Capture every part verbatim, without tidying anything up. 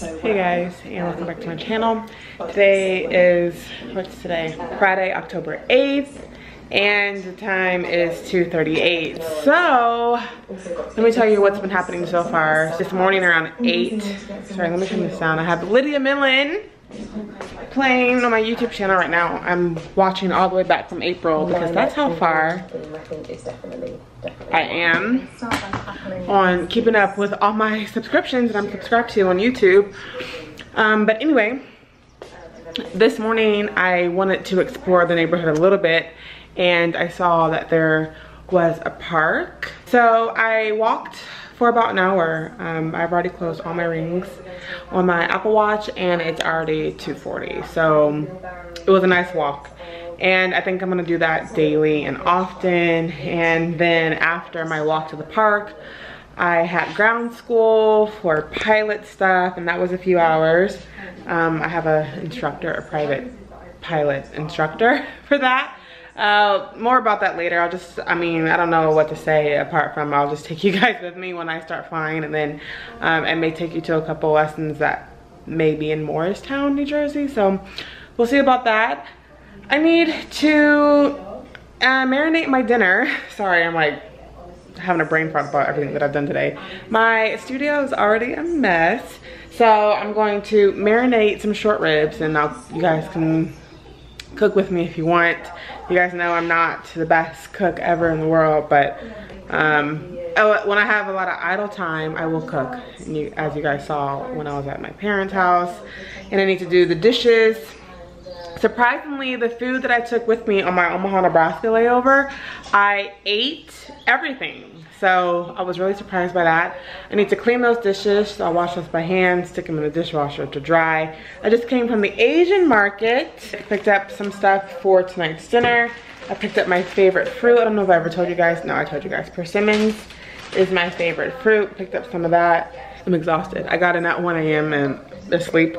So hey guys, and welcome back to my channel. Today is, what's today? Friday, October eighth, and the time is two thirty-eight. So, let me tell you what's been happening so far. This morning around eight, sorry, let me turn this down. I have Lydia Millen playing on my YouTube channel right now. I'm watching all the way back from April because that's how far I am on keeping up with all my subscriptions that I'm subscribed to on YouTube. Um, but anyway, this morning I wanted to explore the neighborhood a little bit, and I saw that there was a park. So I walked for about an hour. um, I've already closed all my rings on my Apple Watch, and it's already two forty, so it was a nice walk. And I think I'm gonna do that daily and often. And then after my walk to the park, I had ground school for pilot stuff, and that was a few hours. um, I have a instructor, a private pilot instructor for that. Uh, more about that later. I'll just, I mean, I don't know what to say apart from I'll just take you guys with me when I start flying, and then um, I may take you to a couple lessons that may be in Morristown, New Jersey. So we'll see about that. I need to uh, marinate my dinner. Sorry, I'm like having a brain fart about everything that I've done today. My studio is already a mess. So I'm going to marinate some short ribs, and I'll, you guys can cook with me if you want. You guys know I'm not the best cook ever in the world, but um, when I have a lot of idle time, I will cook. And you, as you guys saw when I was at my parents' house, and I need to do the dishes. Surprisingly, the food that I took with me on my Omaha, Nebraska layover, I ate everything. So I was really surprised by that. I need to clean those dishes, so I wash those by hand, stick them in the dishwasher to dry. I just came from the Asian market. I picked up some stuff for tonight's dinner. I picked up my favorite fruit. I don't know if I ever told you guys. No, I told you guys. Persimmons is my favorite fruit. Picked up some of that. I'm exhausted. I got in at one A M and the sleep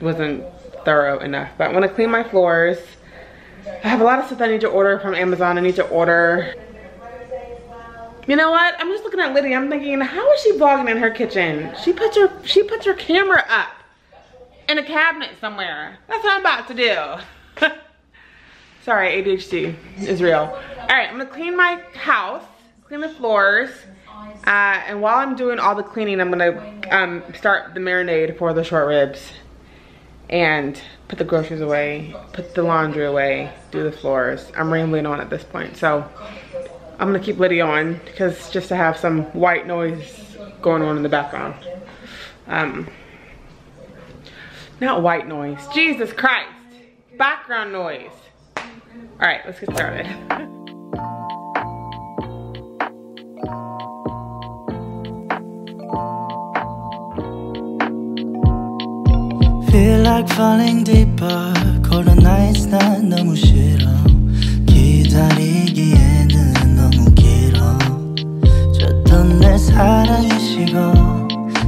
wasn't thorough enough. But I want to clean my floors. I have a lot of stuff I need to order from Amazon. I need to order. You know what? I'm just looking at Lydia. I'm thinking, how is she vlogging in her kitchen? She puts her she puts her camera up in a cabinet somewhere. That's what I'm about to do. Sorry, A D H D is real. All right, I'm gonna clean my house, clean the floors, uh, and while I'm doing all the cleaning, I'm gonna um, start the marinade for the short ribs, and put the groceries away, put the laundry away, do the floors. I'm rambling on at this point, so. I'm gonna keep Lydia on because just to have some white noise going on in the background. Um, not white noise, Jesus Christ, background noise. All right, let's get started. Feel like falling deeper, cold on nights, 난 너무 싫어. 기다리기에는 너무 길어. 줬던 내 사랑이시고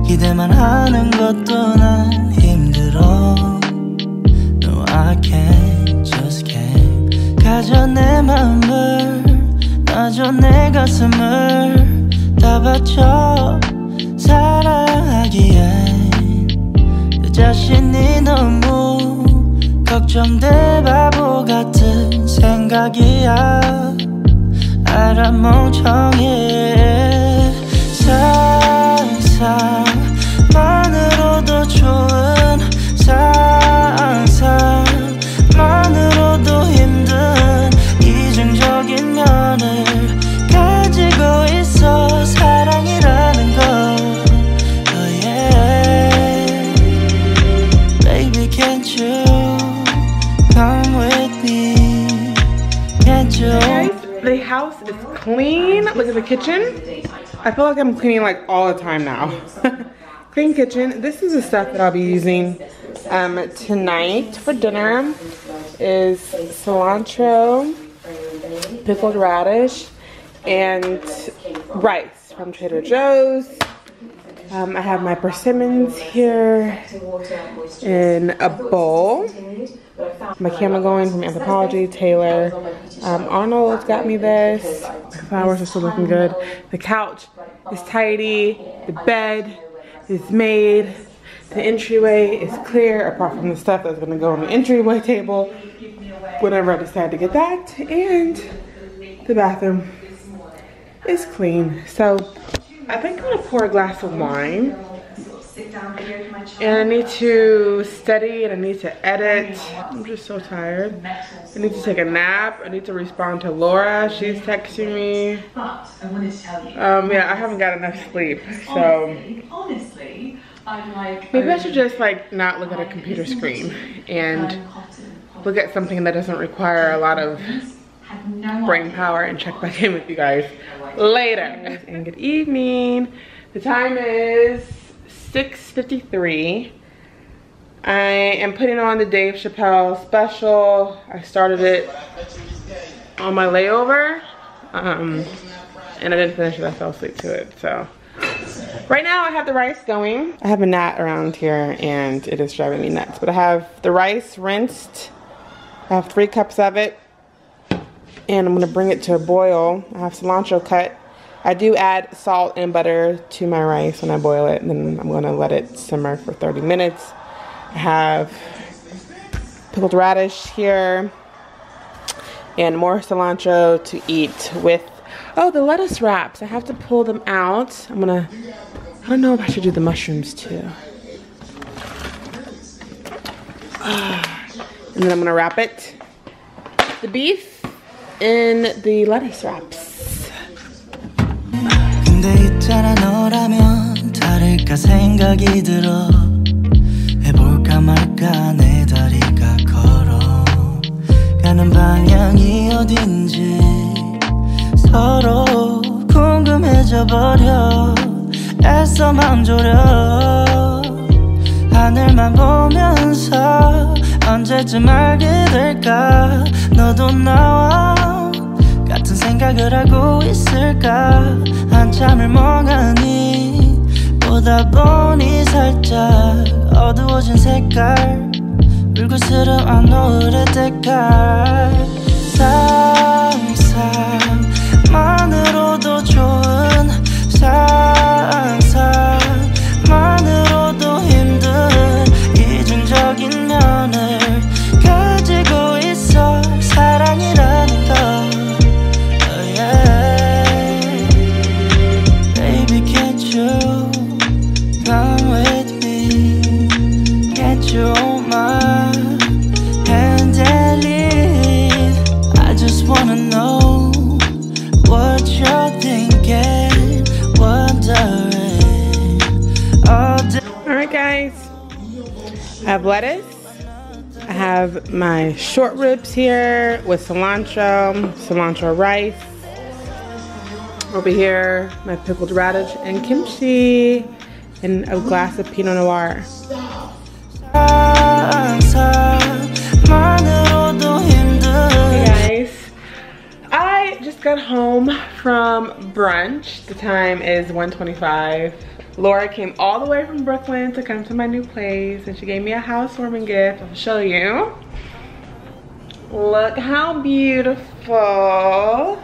기대만 하는 것도 난 힘들어. No, I can't, just can't. 가져 내 마음을, 놔줘 내 가슴을 다 바쳐. 사랑하기엔 내 자신이 너무 걱정돼. 바보 같은 생각이야. 알아 멍청해. 상상만으로도 좋은 상상만으로도 힘든 이중적인 면을 가지고 있어. 사랑이라는 걸. Oh yeah. Baby, can't you come with me? Can't you? The house is clean. Look at the kitchen. I feel like I'm cleaning like all the time now. Clean kitchen. This is the stuff that I'll be using um, tonight for dinner. Is cilantro, pickled radish, and rice from Trader Joe's. Um, I have my persimmons here in a bowl. My camera going from Anthropology, Taylor. Um, Arnold got me this. The flowers are still looking good. The couch is tidy. The bed is made. The entryway is clear, apart from the stuff that's gonna go on the entryway table whenever I decide to get that. And the bathroom is clean. So I think I'm gonna pour a glass of wine. And I need to study and I need to edit. I'm just so tired. I need to take a nap. I need to respond to Laura. She's texting me. Um, yeah, I haven't got enough sleep. So maybe I should just like not look at a computer screen and look at something that doesn't require a lot of brain power and check back in with you guys later. And good evening. The time is six fifty-three. I am putting on the Dave Chappelle special. I started it on my layover, um, and I didn't finish it. I fell asleep to it. So right now I have the rice going. I have a gnat around here and it is driving me nuts, but I have the rice rinsed. I have three cups of it and I'm gonna bring it to a boil. I have cilantro cut. I do add salt and butter to my rice when I boil it, and then I'm gonna let it simmer for thirty minutes. I have pickled radish here and more cilantro to eat with, oh, the lettuce wraps. I have to pull them out. I'm gonna, I don't know if I should do the mushrooms too. And then I'm gonna wrap it, the beef in the lettuce wraps. 있잖아 너라면 다를까 생각이 들어 해볼까 말까 내 다리가 걸어가는 방향이 어딘지 서로 궁금해져 버려 애써 맘 졸여 하늘만 보면서 언제쯤 알게 될까 너도 나와 같은 생각을 하고 있을까 한참을 멍하니 보다 보니 살짝 어두워진 색깔 불그스름 안 노을의 때깔 상상만으로도 좋은 상상만으로도 힘든 이중적인 면을 가지고 있어 사랑이라는 걸 I have lettuce, I have my short ribs here with cilantro, cilantro rice. Over here, my pickled radish and kimchi, and a glass of Pinot Noir. Hey guys, I just got home from brunch. The time is one twenty-five. Laura came all the way from Brooklyn to come to my new place and she gave me a housewarming gift. I'll show you. Look how beautiful.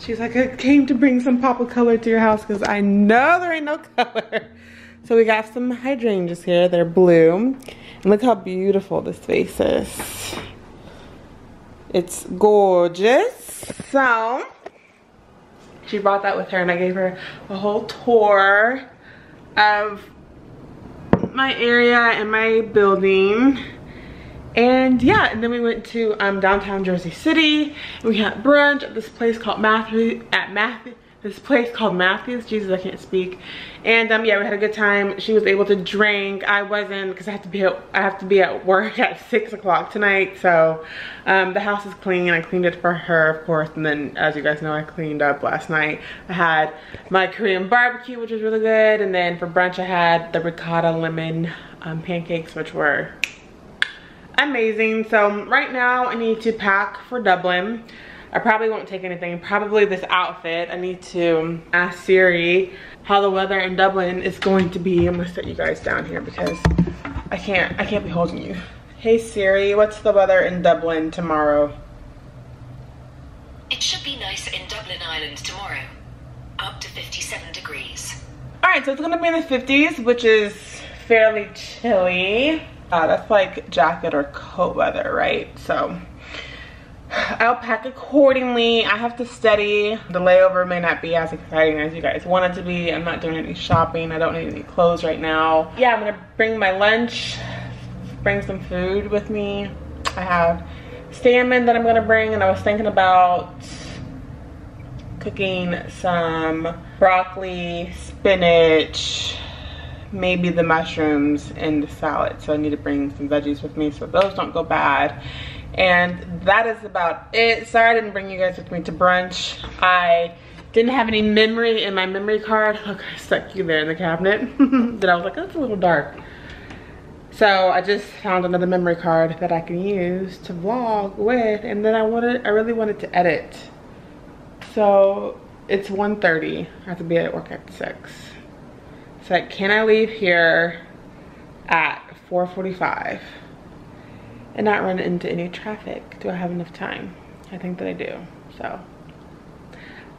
She's like, I came to bring some pop of color to your house because I know there ain't no color. So we got some hydrangeas here. They're blue. And look how beautiful this vase is. It's gorgeous. So she brought that with her and I gave her a whole tour of my area and my building. And yeah, and then we went to um, downtown Jersey City. We had brunch at this place called Matthew, at Matthew, this place called Matthew's. Jesus, I can't speak. And um, yeah, we had a good time. She was able to drink. I wasn't because I have to be at, I have to be at work at six o'clock tonight. So um, the house is clean. I cleaned it for her, of course. And then, as you guys know, I cleaned up last night. I had my Korean barbecue, which was really good. And then for brunch, I had the ricotta lemon um, pancakes, which were amazing. So right now, I need to pack for Dublin. I probably won't take anything, probably this outfit. I need to ask Siri how the weather in Dublin is going to be. I'm gonna set you guys down here because I can't, I can't be holding you. Hey Siri, what's the weather in Dublin tomorrow? It should be nice in Dublin Island tomorrow. Up to fifty-seven degrees. All right, so it's gonna be in the fifties, which is fairly chilly. Uh, that's like jacket or coat weather, right? So I'll pack accordingly. I have to study. The layover may not be as exciting as you guys want it to be. I'm not doing any shopping. I don't need any clothes right now. Yeah, I'm gonna bring my lunch, bring some food with me. I have salmon that I'm gonna bring, and I was thinking about cooking some broccoli, spinach, maybe the mushrooms and the salad. So I need to bring some veggies with me so those don't go bad. And that is about it. Sorry I didn't bring you guys with me to brunch. I didn't have any memory in my memory card. Look, I stuck you there in the cabinet. Then I was like, that's a little dark. So I just found another memory card that I can use to vlog with. And then I wanted, I really wanted to edit. So it's one thirty. I have to be at work at six. It's like, can I leave here at four forty-five and not run into any traffic? Do I have enough time? I think that I do. So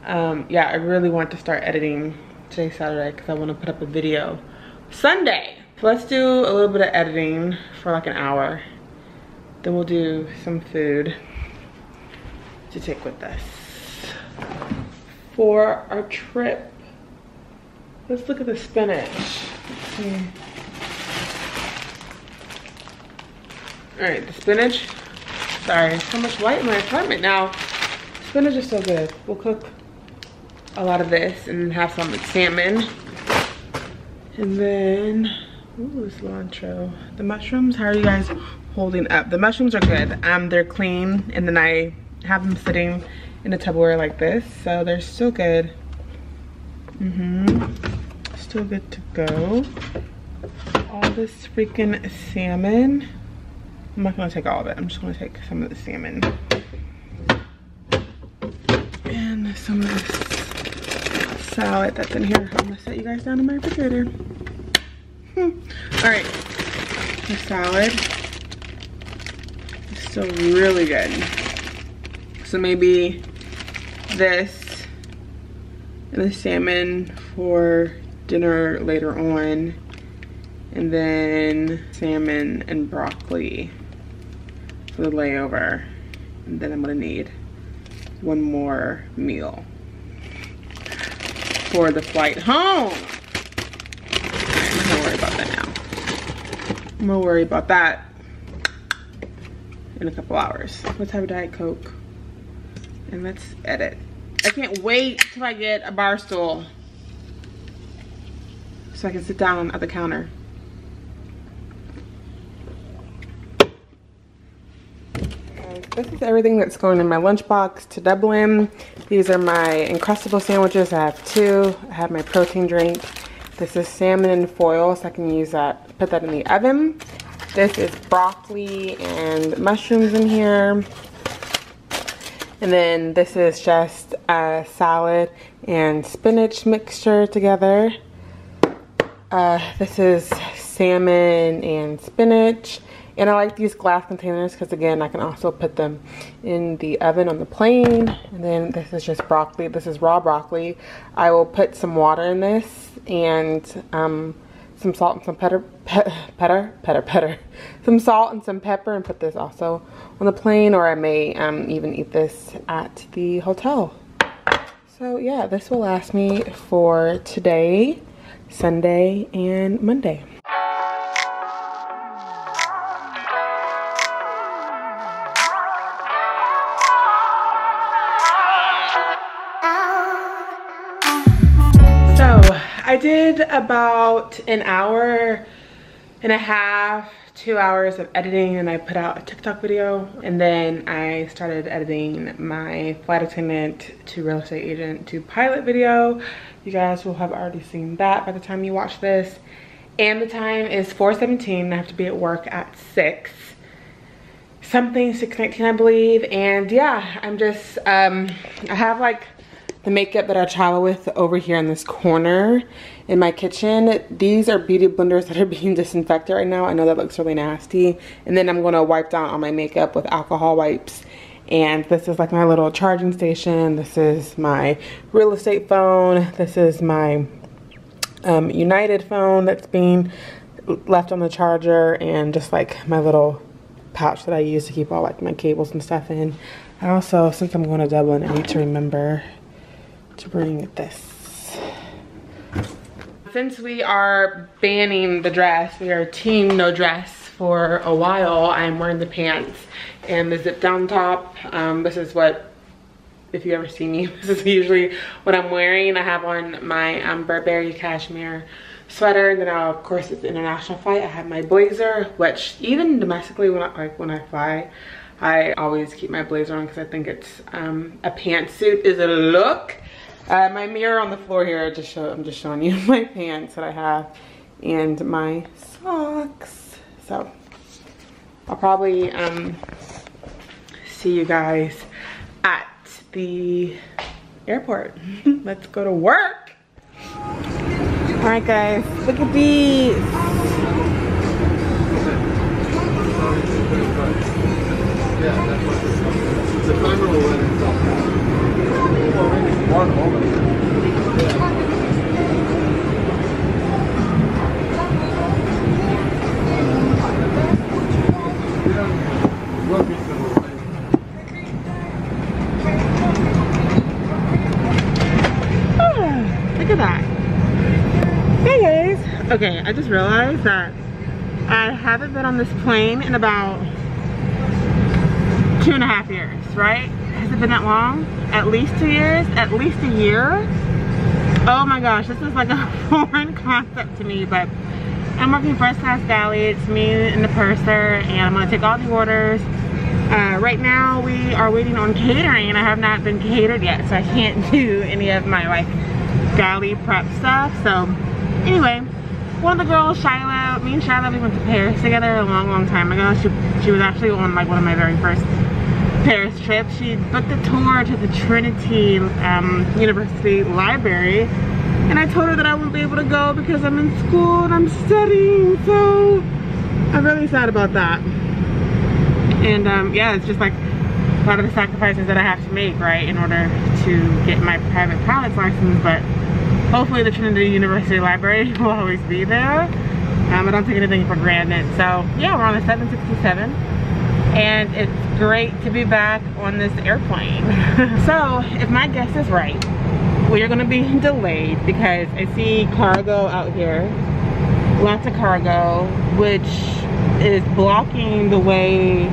um, yeah, I really want to start editing today, Saturday, because I want to put up a video Sunday. So let's do a little bit of editing for like an hour. Then we'll do some food to take with us for our trip. Let's look at the spinach. Let's see. All right, the spinach. Sorry, so much light in my apartment now. Spinach is so good. We'll cook a lot of this and have some with salmon. And then, ooh, cilantro. The mushrooms, how are you guys holding up? The mushrooms are good. Um, they're clean, and then I have them sitting in a Tupperware like this, so they're still good. Mm-hmm. Still good to go. All this freaking salmon. I'm not gonna take all of it. I'm just gonna take some of the salmon. And some of this salad that's in here. I'm gonna set you guys down in my refrigerator. Hmm. Alright. The salad is still really good. So maybe this and the salmon for dinner later on, and then salmon and broccoli for the layover, and then I'm gonna need one more meal for the flight home. I'm gonna worry about that now. I'm gonna worry about that in a couple hours. Let's have a Diet Coke and let's edit. I can't wait till I get a bar stool so I can sit down at the counter. And this is everything that's going in my lunchbox to Dublin. These are my Uncrustable sandwiches. I have two. I have my protein drink. This is salmon in foil, so I can use that, put that in the oven. This is broccoli and mushrooms in here. And then this is just a salad and spinach mixture together. Uh, this is salmon and spinach. And I like these glass containers because, again, I can also put them in the oven on the plane. And then this is just broccoli. This is raw broccoli. I will put some water in this and um, some salt and some pepper, pe pepper, pepper, pepper, some salt and some pepper, and put this also on the plane, or I may um, even eat this at the hotel. So yeah, this will last me for today, Sunday, and Monday. I did about an hour and a half, two hours of editing, and I put out a TikTok video, and then I started editing my flight attendant to real estate agent to pilot video. You guys will have already seen that by the time you watch this. And the time is four seventeen. I have to be at work at six something, six nineteen I believe. And yeah, I'm just, um, I have like the makeup that I travel with over here in this corner in my kitchen. These are beauty blenders that are being disinfected right now. I know that looks really nasty. And then I'm gonna wipe down all my makeup with alcohol wipes. And this is like my little charging station. This is my real estate phone. This is my um, United phone that's being left on the charger, and just like my little pouch that I use to keep all like my cables and stuff in. I also, since I'm going to Dublin, I need to remember to bring this. Since we are banning the dress, we are team no dress for a while. I'm wearing the pants and the zip down top. Um, this is what, if you ever see me, this is usually what I'm wearing. I have on my um, Burberry cashmere sweater, and then I, of course, it's international flight. I have my blazer, which even domestically, when I, like when I fly, I always keep my blazer on because I think it's um, a pantsuit is a look. Uh, my mirror on the floor here. I just show, I'm just showing you my pants that I have and my socks. So I'll probably um, see you guys at the airport. Let's go to work. All right, guys, look at these. Oh, look at that. Hey guys. Okay, I just realized that I haven't been on this plane in about two and a half years, right? Has it been that long? At least two years? At least a year? Oh my gosh, this is like a foreign concept to me, but I'm working first class galley. It's me and the purser, and I'm gonna take all the orders. Uh, right now we are waiting on catering, and I have not been catered yet, so I can't do any of my like galley prep stuff. So anyway, one of the girls, Shiloh, me and Shiloh, we went to Paris together a long, long time ago. She, she was actually on like one of my very first Paris trips. She booked a tour to the Trinity um, University Library, and I told her that I won't be able to go because I'm in school and I'm studying, so I'm really sad about that. And um, yeah, it's just like a lot of the sacrifices that I have to make, right, in order to get my private pilot's license, but hopefully the Trinity University Library will always be there. Um, I don't take anything for granted. So yeah, we're on the seven sixty-seven, and it's great to be back on this airplane. So if my guess is right, we are gonna be delayed because I see cargo out here, lots of cargo, which is blocking the way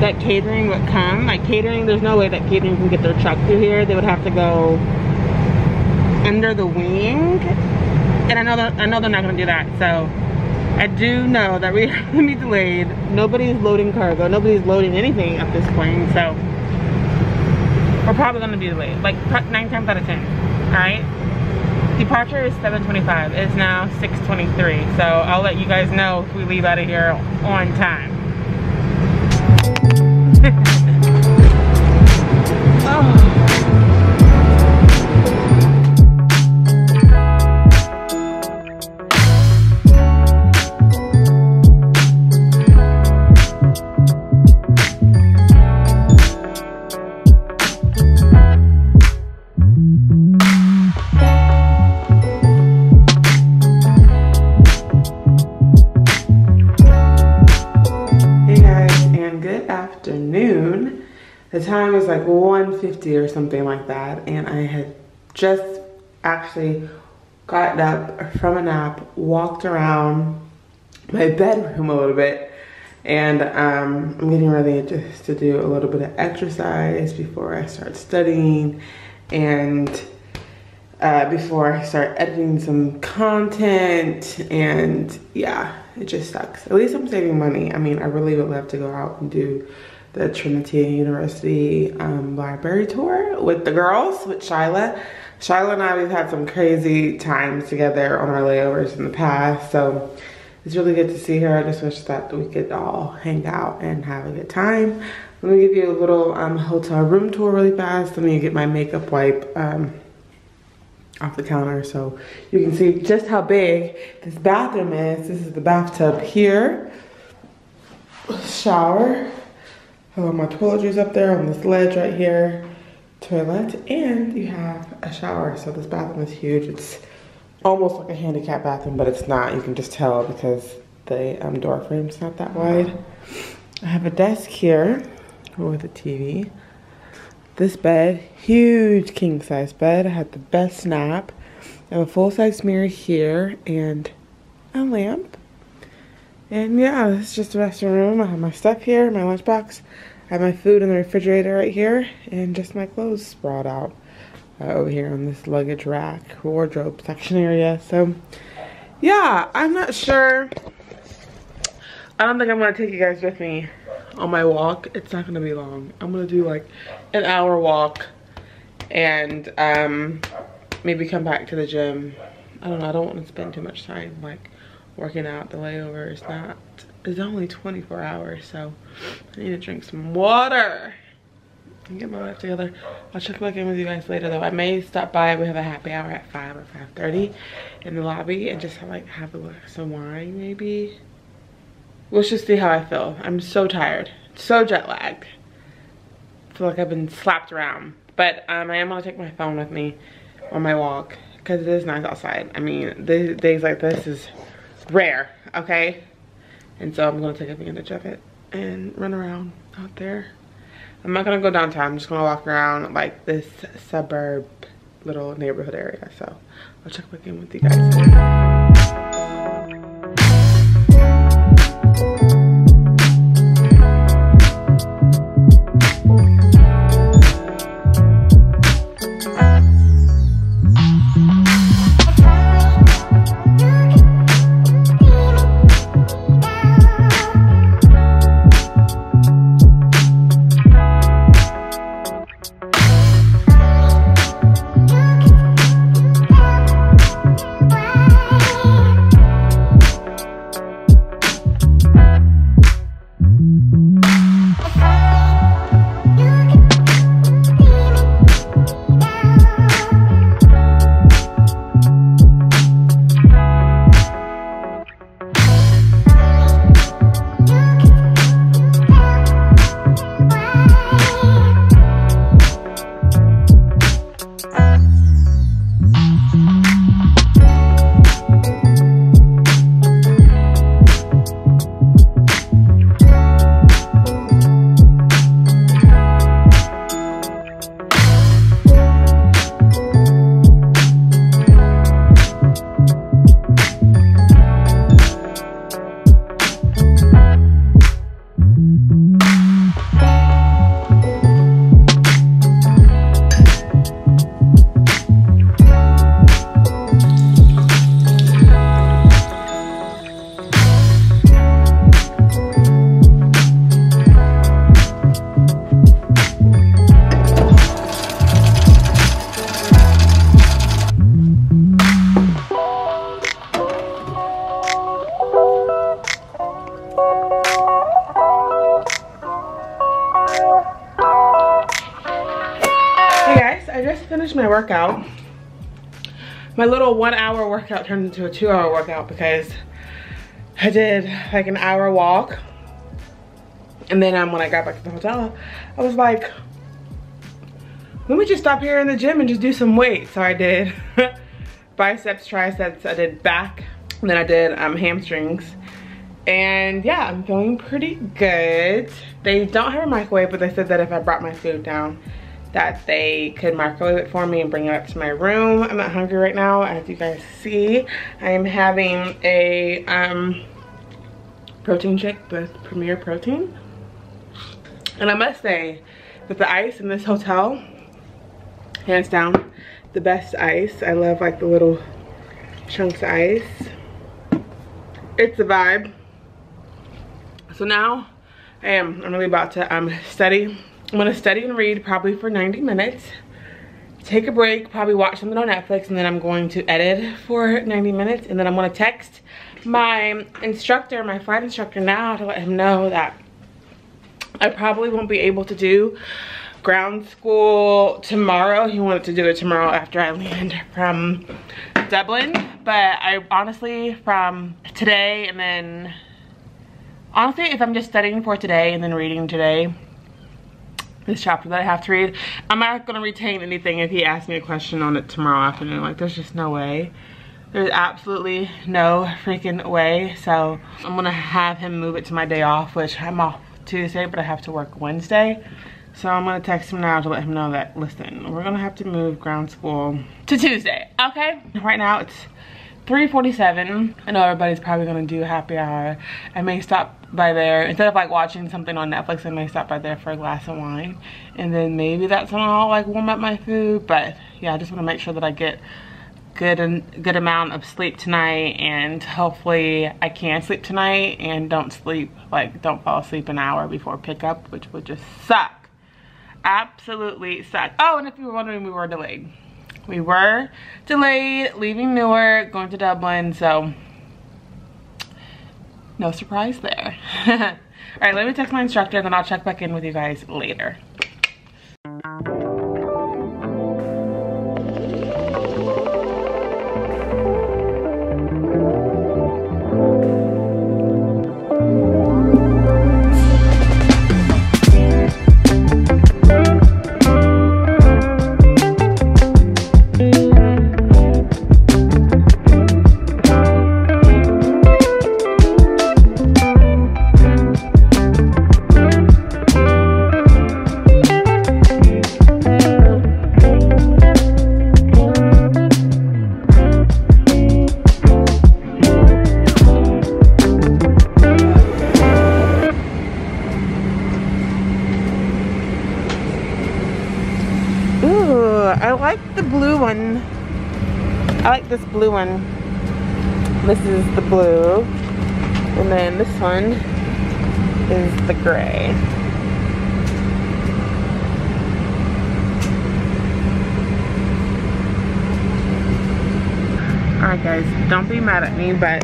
that catering would come. Like catering, there's no way that catering can get their truck through here. They would have to go under the wing, and I know that I know they're not gonna do that. So I do know that we are gonna be delayed. Nobody's loading cargo, nobody's loading anything at this plane, so we're probably gonna be delayed, like nine times out of ten. All right, departure is seven twenty-five. It's now six twenty-three, so I'll let you guys know if we leave out of here on time. Oh. The time was like one fifty or something like that, and I had just actually gotten up from a nap, walked around my bedroom a little bit, and um, I'm getting ready just to do a little bit of exercise before I start studying, and uh, before I start editing some content. And yeah, it just sucks. At least I'm saving money. I mean, I really would love to go out and do the Trinity University um, Library tour with the girls, with Shyla. Shyla and I, we've had some crazy times together on our layovers in the past, so it's really good to see her. I just wish that we could all hang out and have a good time. Let me give you a little um, hotel room tour really fast. Let me get my makeup wipe um, off the counter so you can see just how big this bathroom is. This is the bathtub here. Shower. Hello, my toiletries up there on this ledge right here. Toilet, and you have a shower. So this bathroom is huge. It's almost like a handicapped bathroom, but it's not. You can just tell because the um, door frame's not that wide. I have a desk here with a T V. This bed, huge king-size bed. I had the best nap. I have a full-size mirror here and a lamp. And yeah, this is just the rest of the room. I have my stuff here, my lunchbox. I have my food in the refrigerator right here, and just my clothes sprawled out uh, over here on this luggage rack, wardrobe section area. So yeah, I'm not sure. I don't think I'm gonna take you guys with me on my walk. It's not gonna be long. I'm gonna do like an hour walk and um, maybe come back to the gym. I don't know, I don't wanna spend too much time like working out. The layover is not, it's only twenty-four hours, so I need to drink some water and get my life together. I'll check back in with you guys later though. I may stop by. We have a happy hour at five or five thirty in the lobby and just have, like have some wine maybe. Let's just see how I feel. I'm so tired, so jet lagged. I feel like I've been slapped around. But um, I am gonna take my phone with me on my walk because it is nice outside. I mean, the days like this is rare, okay? And so I'm gonna take advantage of it and run around out there. I'm not gonna go downtown. I'm just gonna walk around like this suburb little neighborhood area. So I'll check back in with you guys later. Workout. My little one hour workout turned into a two hour workout because I did like an hour walk and then um, when I got back to the hotel I was like, let me just stop here in the gym and just do some weight. So I did biceps, triceps, I did back, and then I did um, hamstrings. And yeah, I'm feeling pretty good. They don't have a microwave, but they said that if I brought my food down that they could microwave it for me and bring it up to my room. I'm not hungry right now, as you guys see. I am having a um, protein shake with Premier Protein. And I must say that the ice in this hotel, hands down, the best ice. I love like the little chunks of ice. It's a vibe. So now I am, I'm really about to um, study. I'm gonna study and read probably for ninety minutes, take a break, probably watch something on Netflix, and then I'm going to edit for ninety minutes, and then I'm gonna text my instructor, my flight instructor now to let him know that I probably won't be able to do ground school tomorrow. He wanted to do it tomorrow after I land from Dublin, but I honestly, from today and then, honestly, if I'm just studying for today and then reading today, this chapter that I have to read, I'm not gonna retain anything if he asks me a question on it tomorrow afternoon. Like, there's just no way. There's absolutely no freaking way. So I'm gonna have him move it to my day off, which I'm off Tuesday, but I have to work Wednesday. So I'm gonna text him now to let him know that, listen, we're gonna have to move ground school to Tuesday, okay? Right now it's three forty-seven. I know everybody's probably gonna do happy hour. I may stop by there. Instead of like watching something on Netflix, I may stop by there for a glass of wine. And then maybe that's when I'll like warm up my food. But yeah, I just wanna make sure that I get good and good amount of sleep tonight, and hopefully I can sleep tonight and don't sleep, like don't fall asleep an hour before pickup, which would just suck. Absolutely suck. Oh, and if you were wondering, we were delayed. We were delayed leaving Newark, going to Dublin, so no surprise there. All right, let me text my instructor and then I'll check back in with you guys later. This blue one, this is the blue, and then this one is the gray. Alright guys, don't be mad at me, but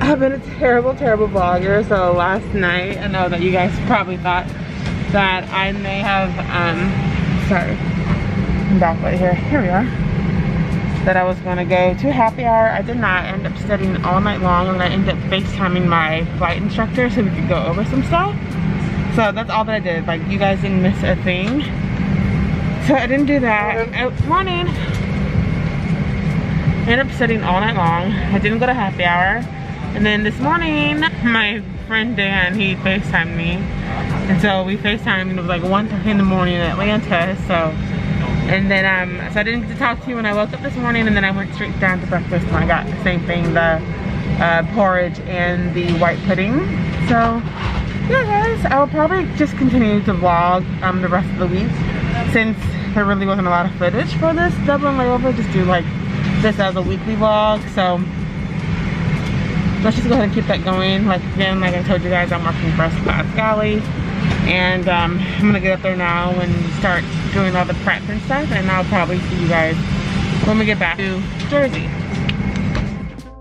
I've been a terrible, terrible vlogger. So last night, I know that you guys probably thought that I may have, um, sorry, I'm back right here, here we are. That I was gonna go to happy hour. I did not. End up studying all night long, and I ended up FaceTiming my flight instructor so we could go over some stuff. So that's all that I did. Like, you guys didn't miss a thing. So I didn't do that. Morning. Morning. I ended up studying all night long. I didn't go to happy hour. And then this morning, my friend Dan, he FaceTimed me. And so we FaceTimed, and it was like one thirty in the morning in Atlanta, so. And then, um, so I didn't get to talk to you when I woke up this morning, and then I went straight down to breakfast and I got the same thing, the uh, porridge and the white pudding. So, yeah guys, I'll probably just continue to vlog um, the rest of the week, since there really wasn't a lot of footage for this Dublin layover. Just do like this as a weekly vlog, so let's just go ahead and keep that going. Like again, like I told you guys, I'm working first class galley. And um, I'm gonna get up there now and start doing all the prep and stuff, and I'll probably see you guys when we get back to Jersey.